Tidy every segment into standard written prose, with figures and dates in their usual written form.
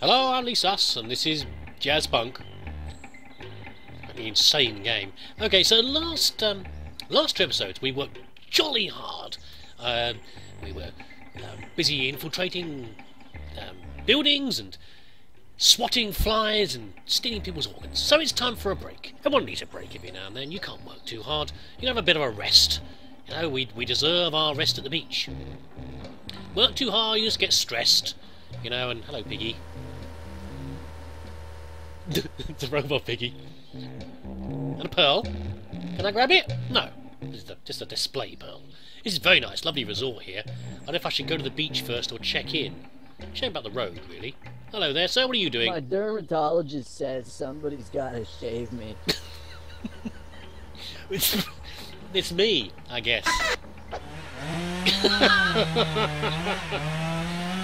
Hello, I'm Lee Suss, and this is Jazzpunk. The insane game. Okay, so last two episodes we worked jolly hard. We were busy infiltrating buildings and swatting flies and stealing people's organs. So it's time for a break. Everyone needs a break every now and then. You can't work too hard. You can have a bit of a rest. You know, we deserve our rest at the beach. Work too hard, you just get stressed. You know, and hello, Piggy. It's a robot Piggy. And a pearl. Can I grab it? No. This is just a display pearl. This is very nice, lovely resort here. I don't know if I should go to the beach first or check in. Shame about the road, really. Hello there, sir. What are you doing? My dermatologist says somebody's got to shave me. It's me, I guess.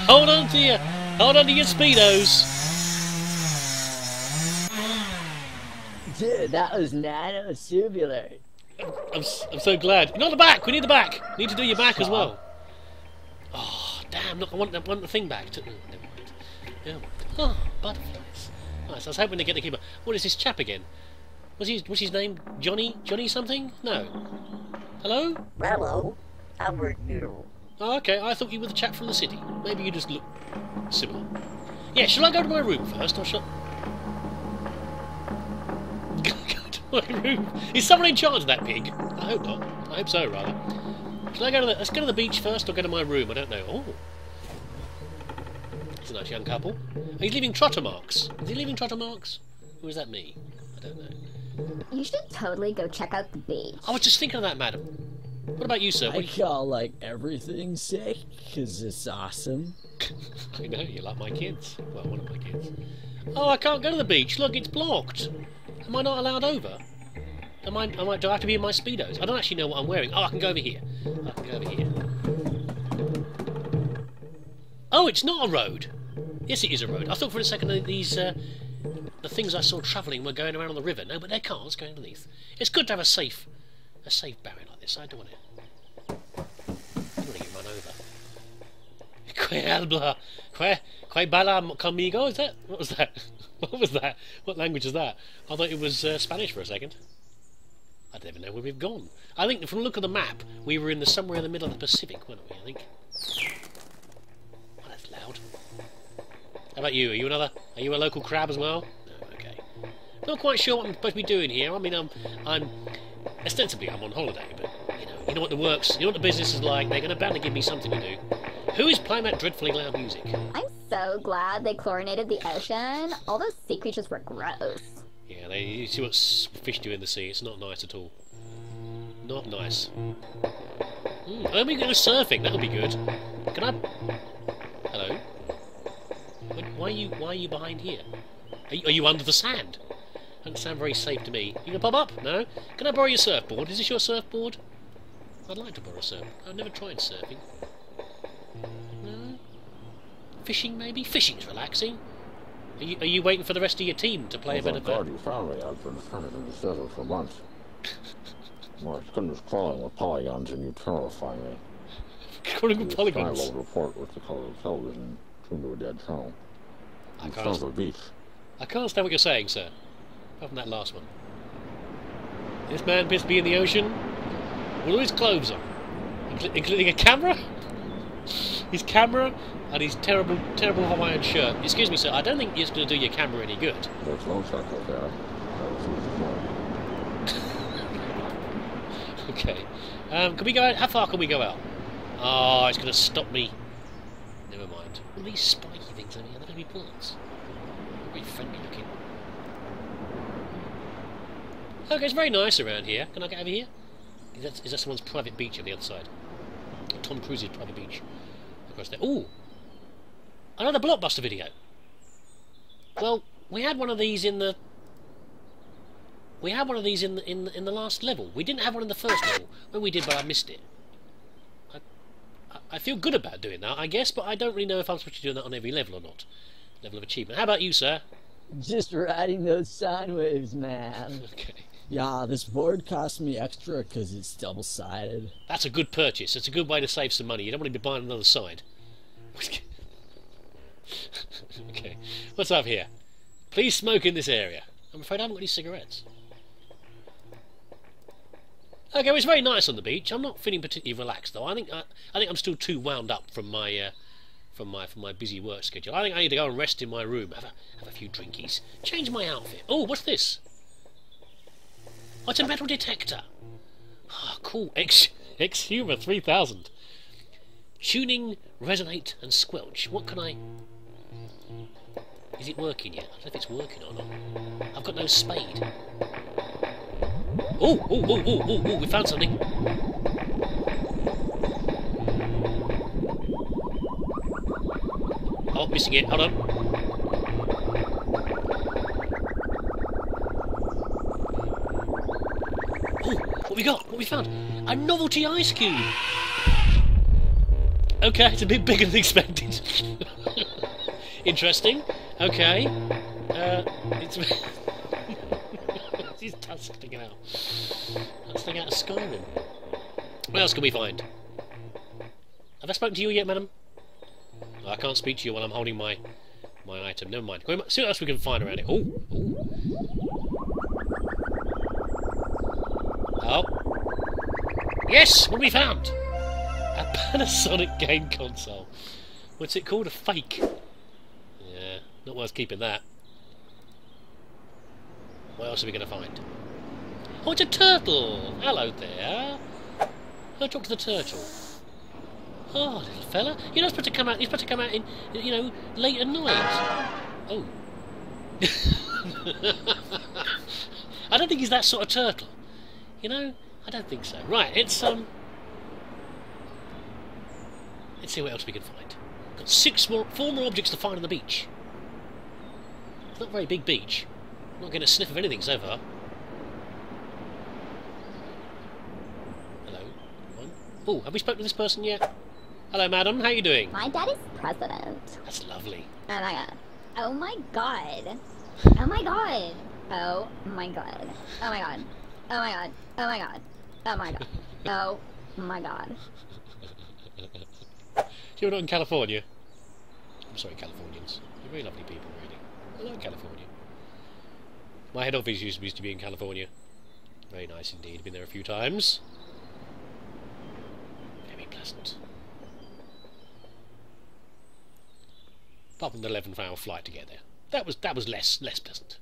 Hold on to your speedos. Dude, that was nanotubular. I'm so glad. Not the back. We need the back. We need to do your back as well. Oh damn! Look, I want the thing back. Never mind. Never mind. Oh, butterflies. Nice. I was hoping to get the keeper. What is this chap again? What's his name? Johnny? Johnny something? No. Hello. Hello. Albert Noodle. Oh, okay. I thought you were the chap from the city. Maybe you just look similar. Yeah. Shall I go to my room first, or shall? Is someone in charge of that pig? I hope not. I hope so, rather. Shall I go to the... Let's go to the beach first or go to my room? I don't know. Oh. It's a nice young couple. Oh, he's leaving trotter marks. Is he leaving trotter marks? Or is that me? I don't know. You should totally go check out the beach. I was just thinking of that, madam. What about you, sir? I call, like, everything sick, because it's awesome. I know, you're like my kids. Well, one of my kids. Oh, I can't go to the beach. Look, it's blocked. Am I not allowed over? Do I have to be in my speedos? I don't actually know what I'm wearing. Oh, I can go over here. I can go over here. Oh, it's not a road. Yes, it is a road. I thought for a second that these, the things I saw travelling were going around on the river. No, but they're cars going underneath. It's good to have a safe barrier like this. I don't want to get run over. Que habla? Que bala conmigo? Is that? What was that? What was that? What language is that? I thought it was Spanish for a second. I don't even know where we've gone. I think from the look of the map, we were in the somewhere in the middle of the Pacific, weren't we, I think? Oh, that's loud. How about you? Are you a local crab as well? No, okay. Not quite sure what I'm supposed to be doing here. I mean, ostensibly I'm on holiday, but you know what the works, you know what the business is like. They're going to bound to give me something to do. Who is playing that dreadfully loud music? I'm so glad they chlorinated the ocean. All those sea creatures were gross. Yeah, you see what fish do in the sea. It's not nice at all. Not nice. Let me go surfing. That'll be good. Can I? Hello. Why are you behind here? Are you under the sand? Doesn't sound very safe to me. You gonna pop up? No. Can I borrow your surfboard? Is this your surfboard? I'd like to borrow a surfboard. I've never tried surfing. No? Fishing, maybe? Fishing's relaxing. Are you waiting for the rest of your team to play a bit of garden family out in the front of the desert for months. My goodness, crawling with polygons and you terrify me. Crawling with polygons? I will report with the color of television tuned to a dead channel. I can't understand what you're saying, sir. Apart from that last one. This man must be in the ocean with all his clothes on. Including a camera? His camera and his terrible, terrible Hawaiian shirt. Excuse me, sir, I don't think it's going to do your camera any good. There's long circles there. Okay. Can we go out? How far can we go out? Oh, it's going to stop me. Never mind. All these spiky things, I mean, they're going to be bullets. Very friendly looking. Okay, it's very nice around here. Can I get over here? Is that someone's private beach on the other side? Tom Cruise's private beach. Across there. Ooh! Another blockbuster video! Well, we had one of these in the... We had one of these in the last level. We didn't have one in the first level. Well, we did, but I missed it. I feel good about doing that, I guess, but I don't really know if I'm supposed to do that on every level or not. Level of achievement. How about you, sir? Just riding those sine waves, man. Okay. Yeah, this board cost me extra because it's double-sided. That's a good purchase. It's a good way to save some money. You don't want to be buying another side. Okay. What's up here? Please smoke in this area. I'm afraid I haven't got any cigarettes. Okay, well, it's very nice on the beach. I'm not feeling particularly relaxed though. I think I'm still too wound up from my busy work schedule. I think I need to go and rest in my room, have a few drinkies, change my outfit. Oh, what's this? Oh, it's a metal detector. Ah, oh, cool. Exhumer 3000. Tuning, resonate, and squelch. What can I? Is it working yet? I don't know if it's working or not. I've got no spade. Oh, oh, oh, oh, oh, oh, we found something. Oh, missing it, hold on. Oh, what we got? What we found? A novelty ice cube! Okay, it's a bit bigger than expected. Interesting. Okay. It's... His tusks sticking out. That's thing out of Skyrim. What else can we find? Have I spoken to you yet, madam? Oh, I can't speak to you while I'm holding my item. Never mind. Go see what else we can find around it. Oh, oh. Yes, what have we found? A Panasonic game console. What's it called? A fake. Yeah, not worth keeping that. What else are we going to find? Oh, it's a turtle! Hello there! I'll talk to the turtle. Oh, little fella. You're not supposed to come out, you're supposed to come out in, you know, late at night. Oh. I don't think he's that sort of turtle. You know? I don't think so. Right, it's, let's see what else we can find. Got four more objects to find on the beach. It's not a very big beach. I'm not getting a sniff of anything so far. Hello. Oh, have we spoken to this person yet? Hello, madam. How are you doing? My dad is president. That's lovely. Oh my god. Oh my god. Oh my god. Oh my god. Oh my god. Oh my god. Oh my god. Oh my god. Oh my god. You're not in California. I'm sorry, Californians. You're very lovely people, really. I love California. My head office used to be in California. Very nice indeed. Been there a few times. Very pleasant. Apart from the 11-hour flight to get there, that was less pleasant.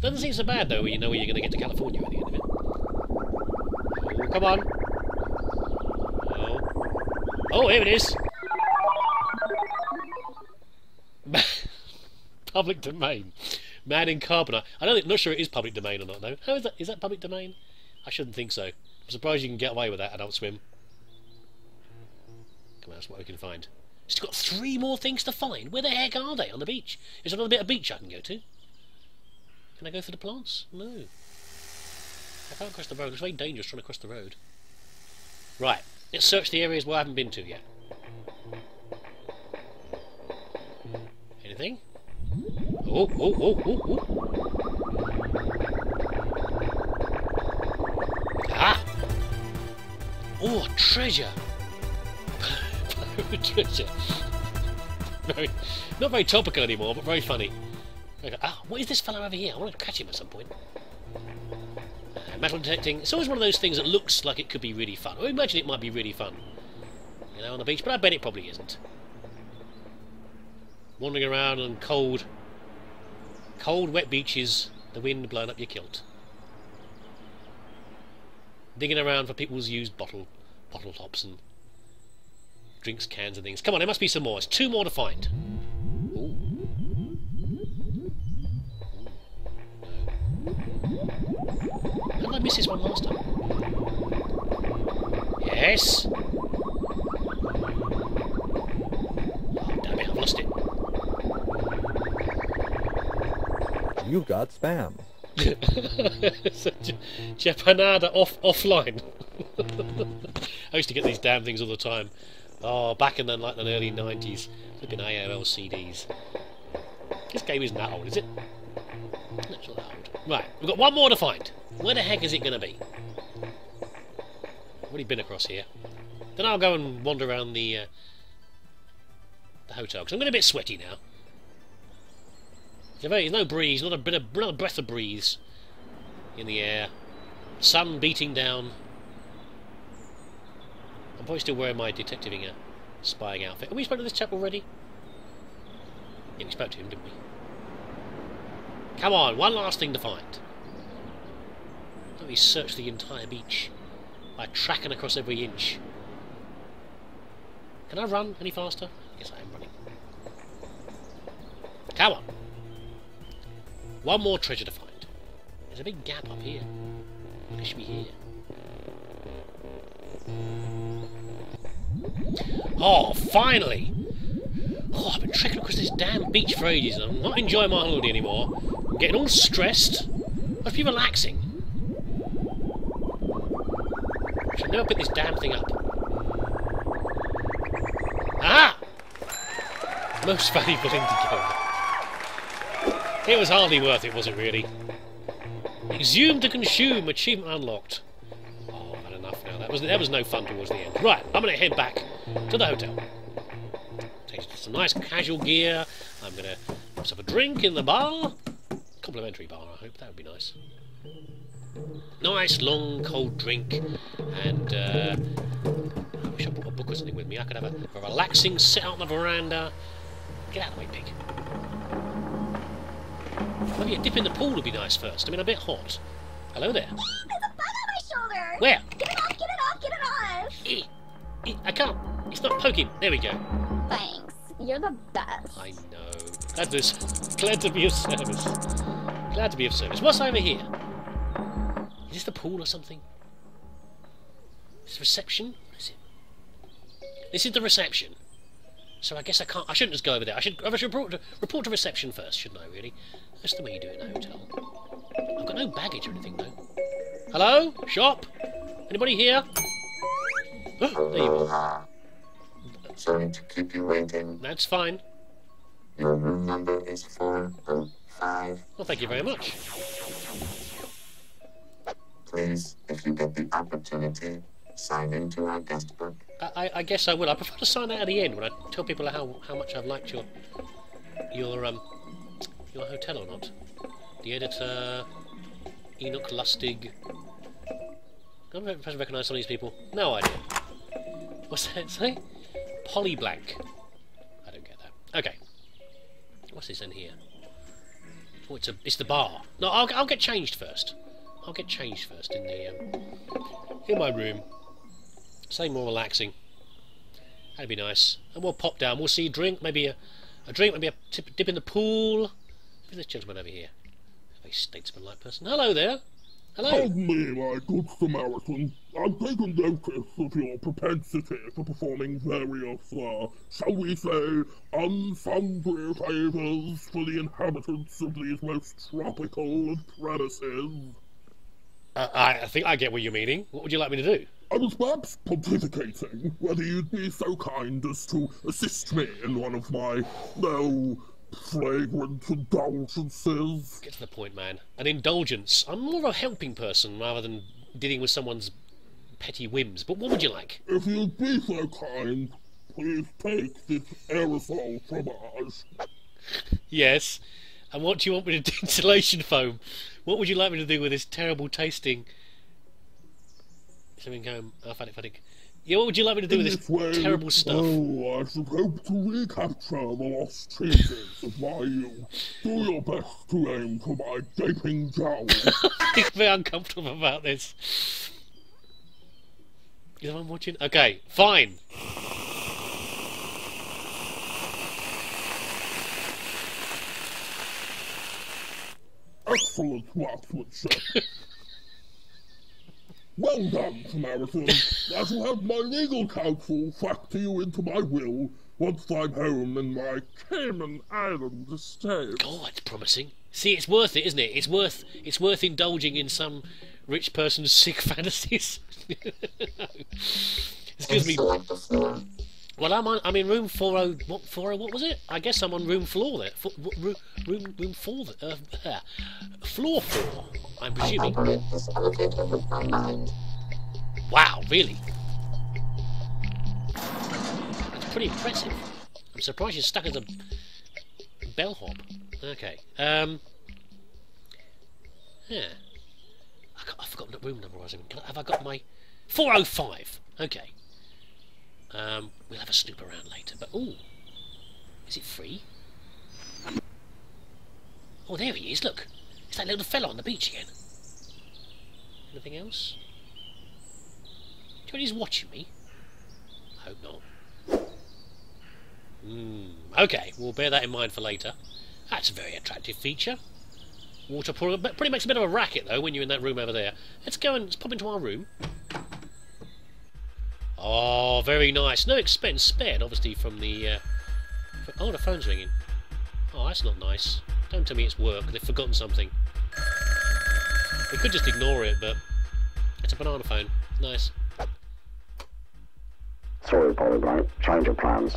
Doesn't seem so bad though, when you know where you're going to get to California at the end of it. Oh, come on! Oh, oh, here it is. Public domain. Man in Carbonite. I'm not sure it is public domain or not, though. How is that? Is that public domain? I shouldn't think so. I'm surprised you can get away with that, Adult Swim. Come on, that's what we can find. It's got 3 more things to find. Where the heck are they on the beach? Is there another bit of beach I can go to? Can I go for the plants? No. I can't cross the road. It's very dangerous trying to cross the road. Right. Let's search the areas where I haven't been to yet. Anything? Oh, oh, oh, oh, oh. Ah! Oh, treasure! Treasure. Not very topical anymore, but very funny. Ah, what is this fellow over here? I want to catch him at some point. Metal detecting. It's always one of those things that looks like it could be really fun. I imagine it might be really fun. You know, on the beach, but I bet it probably isn't. Wandering around on cold, wet beaches, the wind blowing up your kilt. Digging around for people's used bottle tops and drinks cans and things. Come on, there must be some more. There's 2 more to find. Ooh. How did I miss this one last time? Yes! Oh, damn it, I've lost it. You've got spam. Japanada offline. I used to get these damn things all the time. Oh, back in the like the early 90s, flipping AOL CDs. This game isn't that old, is it? It's not that old. Right, we've got 1 more to find. Where the heck is it going to be? I've already been across here. Then I'll go and wander around the hotel because I'm getting a bit sweaty now. There's no breeze, not a breath of breeze in the air. Sun beating down. I'm probably still wearing my detectiving spying outfit. Have we spoken to this chap already? Yeah, we spoke to him, didn't we? Come on, one last thing to find. Let me search the entire beach by tracking across every inch. Can I run any faster? Yes, I am running. Come on. One more treasure to find. There's a big gap up here. It should be here. Oh, finally! Oh, I've been trekking across this damn beach for ages and I'm not enjoying my holiday anymore. I'm getting all stressed. I must be relaxing. I should never pick this damn thing up. Aha! Most valuable thing to go. It was hardly worth it, was it really? Exhume to consume, achievement unlocked. Oh, I've had enough now. That was no fun towards the end. Right, I'm going to head back to the hotel. Some nice casual gear. I'm going to have a drink in the bar. Complimentary bar, I hope. That would be nice. Nice, long, cold drink. And I wish I brought a book or something with me. I could have a relaxing sit out on the veranda. Get out of the way, pig. Maybe a dip in the pool would be nice first. I mean, a bit hot. Hello there. There's a bug on my shoulder. Where? Get it off, get it off, get it off. I can't. It's not poking. There we go. Thanks. You're the best. I know. Glad to be of service. Glad to be of service. What's over here? Is this the pool or something? Is this reception? What is it? This is the reception. So I guess I can't. I shouldn't just go over there. I should report to reception first, shouldn't I? Really? That's the way you do it in a hotel. I've got no baggage or anything though. Hello? Shop? Anybody here? Oh, there you are. Sorry to keep you waiting. That's fine. Your room number is 405. Well, thank you very much. Please, if you get the opportunity, sign into our guest book. I guess I will. I prefer to sign out at the end when I tell people how much I've liked your hotel or not. The editor, Enoch Lustig. I'm not impressed to recognise some of these people. No idea. What's that say? Polyblank. I don't get that. Okay. What's this in here? Oh, it's the bar. No, I'll get changed first. I'll get changed first in my room. Something more relaxing. That'd be nice. And we'll pop down. We'll see a drink. Maybe a drink. Maybe a dip in the pool. Who's this gentleman over here? Very statesman-like person. Hello there. Hello. Help me, my good Samaritan. I'm taking notice of your propensity for performing various, shall we say, unfundry favours for the inhabitants of these most tropical of premises. I think I get what you're meaning. What would you like me to do? I was perhaps pontificating whether you'd be so kind as to assist me in one of my, no, fragrant indulgences. Get to the point, man. An indulgence. I'm more of a helping person rather than dealing with someone's petty whims. But what would you like? If you'd be so kind, please take this aerosol fromage. Yes. And what do you want me to do? Insulation foam. What would you like me to do with this terrible tasting? Something going. Alphatic. Yeah, what would you like me to do with this terrible stuff? Oh, I should hope to recapture the lost traces of my youth. Do your best to aim for my gaping jowls. I'm very uncomfortable about this. Is anyone watching? Okay, fine. Excellent marksmanship. Well done, Samaritan. I shall have my legal counsel factor you into my will once I'm home in my Cayman Island estate. God, that's promising. See, it's worth it, isn't it? It's worth indulging in some rich person's sick fantasies. No. Excuse me. Well, I'm in room 40. What 40? What was it? I guess I'm on room floor there. Floor 4. I'm presuming. Wow, really? That's pretty impressive. I'm surprised you're stuck as a bellhop. Okay. Yeah. I forgot what room number I was in. Have I got my... 405! Okay. We'll have a snoop around later, but... Ooh! Is it free? Oh, there he is, look! It's that little fella on the beach again. Anything else? Do you know he's watching me? I hope not. Okay, we'll bear that in mind for later. That's a very attractive feature. Water pouring, but pretty makes a bit of a racket though when you're in that room over there. Let's pop into our room. Oh, very nice. No expense spared, obviously, from the. Oh, the phone's ringing. Oh, that's not nice. Don't tell me it's work. They've forgotten something. We could just ignore it, but it's a banana phone. Nice. Sorry, Polyblank. Change of plans.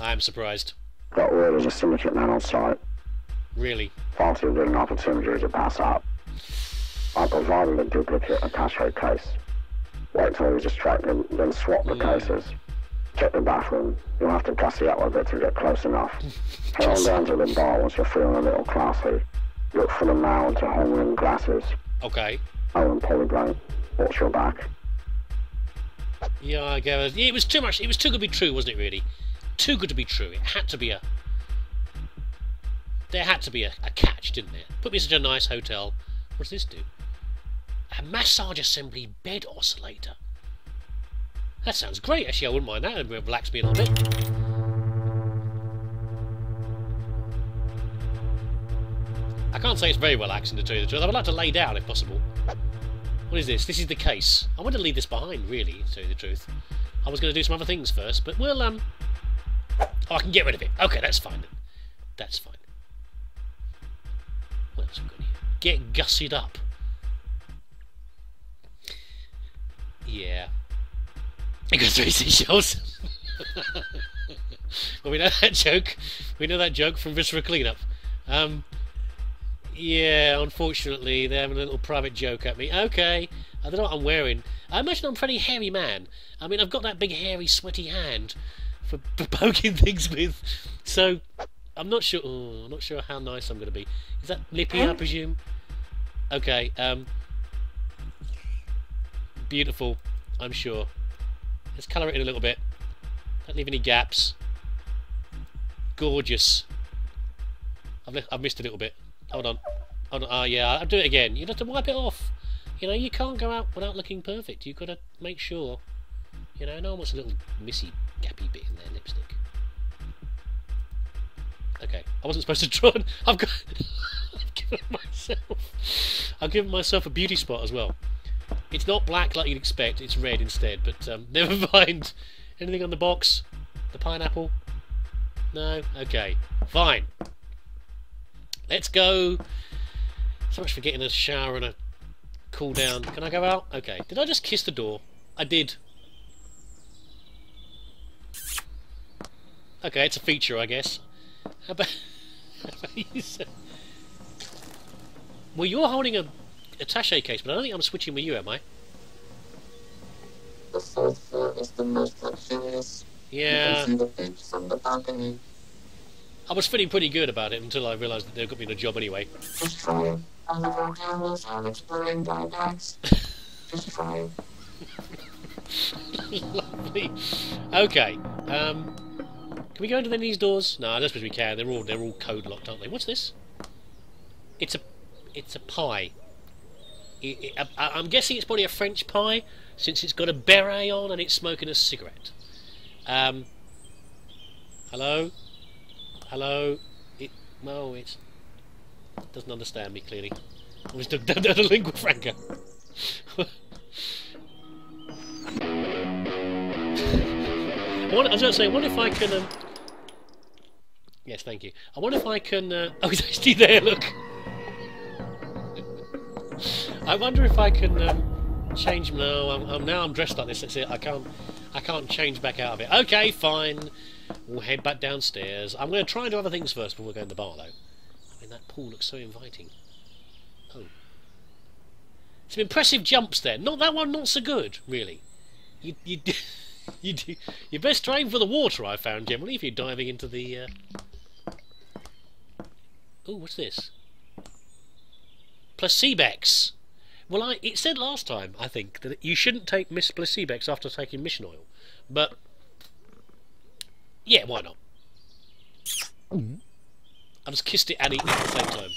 I am surprised. Got word of a syndicate man on site. Really? Fancy a winning opportunity to pass up. I provided a duplicate attaché case. Wait till you distract them, then swap the cases. Check the bathroom. You'll have to gussy up a bit to get close enough. Head on down to the bar once you're feeling a little classy. Look for the man to hang in glasses. Okay. Oh, and Polyblank, watch your back. Yeah, I guess it was too much. It was too good to be true, wasn't it? Really, too good to be true. It had to be a. There had to be a catch, didn't there? Put me in such a nice hotel. What does this do? A massage assembly bed oscillator. That sounds great. Actually, I wouldn't mind that. It'd relax me a little bit. I can't say it's very relaxing, to tell you the truth. I would like to lay down, if possible. What is this? This is the case. I want to leave this behind, really, to tell you the truth. I was going to do some other things first, but we'll, Oh, I can get rid of it. Okay, that's fine, then. That's fine. What else have we got here? Get gussied up. Yeah. I got 3 seashells. Well, we know that joke. We know that joke from Viscera Cleanup. Yeah, unfortunately, they're having a little private joke at me. Okay, I don't know what I'm wearing. I imagine I'm a pretty hairy man. I mean, I've got that big, hairy, sweaty hand for poking things with. So, I'm not sure. Oh, I'm not sure how nice I'm going to be. Is that lippy, I presume? Okay. Beautiful, I'm sure. Let's colour it in a little bit. Don't leave any gaps. Gorgeous. I've missed a little bit. Hold on. Hold on. Oh, yeah, I'll do it again. You'd have to wipe it off. You know, you can't go out without looking perfect. You've got to make sure. You know, no one wants a little missy, gappy bit in their lipstick. Okay, I wasn't supposed to draw. I've given myself. I've given myself a beauty spot as well. It's not black like you'd expect. It's red instead. But never mind. Anything on the box? The pineapple? No. Okay. Fine. Let's go. So much for getting a shower and a cool down. Can I go out? Okay. Did I just kiss the door? I did. Okay, it's a feature, I guess. How about you, sir? Well, you're holding a attaché case, but I don't think I'm switching with you, am I? The 4th floor is the most luxurious. Yeah. You can see the beach from the balcony. I was feeling pretty good about it until I realised that they've got me in a job anyway. Destroy all of our cameras and exploring guidelines. Destroy. Lovely. Okay. Can we go into these doors? No, I don't suppose we can. They're all code locked, aren't they? What's this? It's a pie. I'm guessing it's probably a French pie since it's got a beret on and it's smoking a cigarette. Hello. Hello? No, it doesn't understand me, clearly. I was the lingua franca. I was going to say, I wonder if I can... Yes, thank you. I wonder if I can... Oh, he's actually there, look! I wonder if I can change... No, now I'm dressed like this, that's it. I can't change back out of it. Okay, fine. We'll head back downstairs. I'm going to try and do other things first before we go in the bar, though. I mean, that pool looks so inviting. Oh. Some impressive jumps there. Not that one, not so good, really. You best aim for the water, I found, generally, if you're diving into the... Oh, what's this? Placebex. Well, it said last time, I think, that you shouldn't take Miss Placebex after taking Mission Oil. But, yeah, why not? Mm. I just kissed it and eaten it at the same time.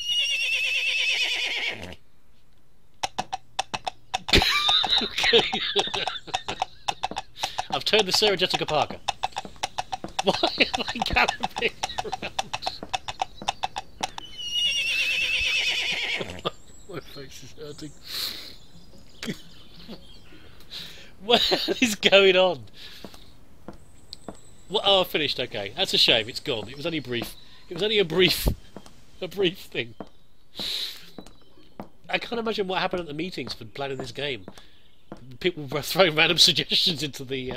Okay. I've turned the Sarah Jessica Parker. Why am I galloping around? My face is hurting. What is going on? What? Oh, I finished. Okay, that's a shame. It's gone. It was only brief. It was only a brief thing. I can't imagine what happened at the meetings for planning this game. People were throwing random suggestions into the.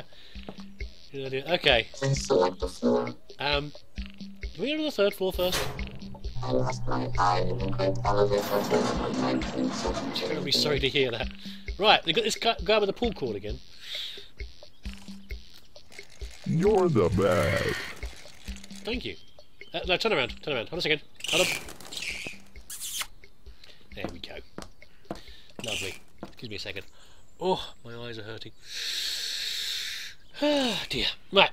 Okay. Select the floor. Do we go to the third floor first? I lost my eye in the great elevator of 1970. I'm terribly sorry to hear that. Right, they got this guy with the pool cord again. You're the best. Thank you. No, turn around. Turn around. Hold on a second. Hold on. There we go. Lovely. Give me a second. Oh, my eyes are hurting. Ah, dear. Right.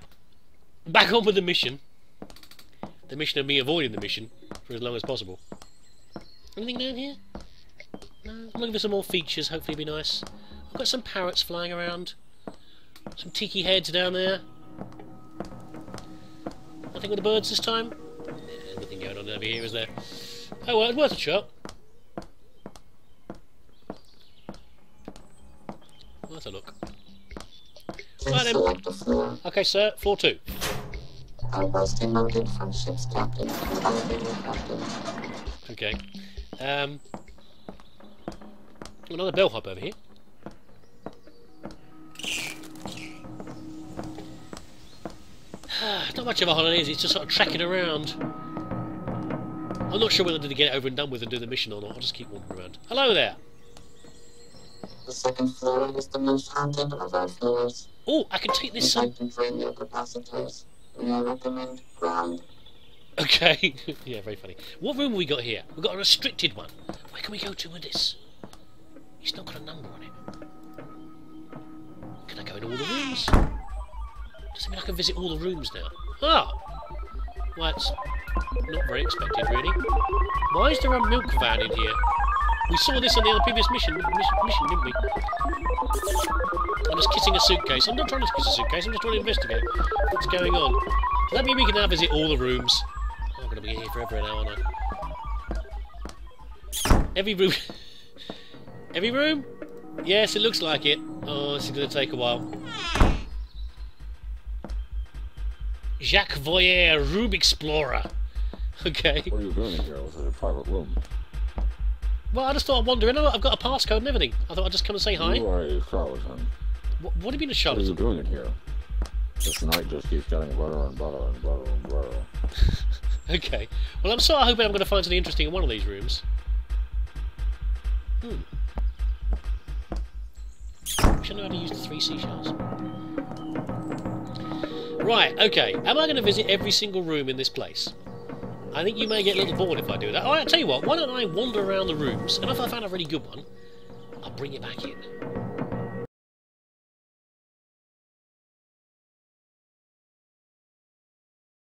Back on with the mission. The mission of me avoiding the mission for as long as possible. Anything down here? No. I'm looking for some more features. Hopefully it'll be nice. I've got some parrots flying around. Some tiki heads down there. Nothing with the birds this time? Yeah, nothing going on over here, is there? Oh well, it's worth a shot. Worth a look. Right then. Okay, sir, floor 2. I was demoted from ship's captain to elevator captain. Okay. Another bellhop over here. Not much of a holiday, is it? It's just sort of trekking around. I'm not sure whether to get it over and done with and do the mission or not. I'll just keep walking around. Hello there! The second floor is the most haunted of our floors. Oh, I can take this... I recommend ground. Okay. Yeah, very funny. What room have we got here? We've got a restricted one. Where can we go to with this? It's not got a number on it. Can I go in all the rooms? Does it mean I can visit all the rooms now? Ah! Well, it's not very expected, really. Why is there a milk van in here? We saw this on the other previous mission, didn't we? I'm just kissing a suitcase. I'm not trying to kiss a suitcase, I'm just trying to investigate what's going on. Does that mean we can now visit all the rooms? Oh, I'm going to be here forever now, aren't I? Every room... Every room? Yes, it looks like it. Oh, this is going to take a while. Jacques Voyer, Room Explorer. Okay. What are you doing here? Was it a private room? Well, I just thought I'd wander in. I've got a passcode and everything. I thought I'd just come and say hi. You are a charlatan. What do you mean a charlatan? What are you doing in here? This night just keeps getting better and better and better and better. Okay. Well, I'm sort of hoping I'm going to find something interesting in one of these rooms. I should know how to use the 3 seashells. Right, okay. Am I going to visit every single room in this place? I think you may get a little bored if I do that. Alright, I'll tell you what. Why don't I wander around the rooms, and if I find a really good one, I'll bring it back in.